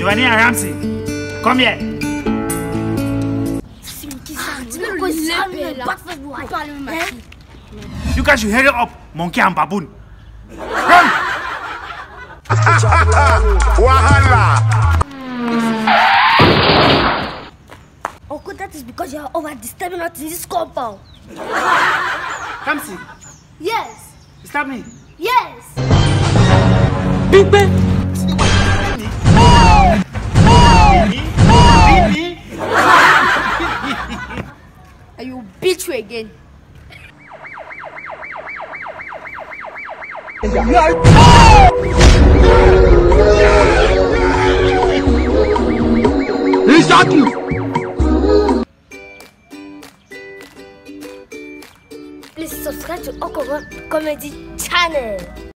Giovanni en Ramsey, kom hier. You guys should hurry up, monkey and baboon. Run! Wahala! Uncle, that is because you are over disturbing us in this compound. Ramsey? Yes. Disturb me? Yes. Big Ben! I will beat you again. He's got you! Please subscribe to Okromop Comedy Channel.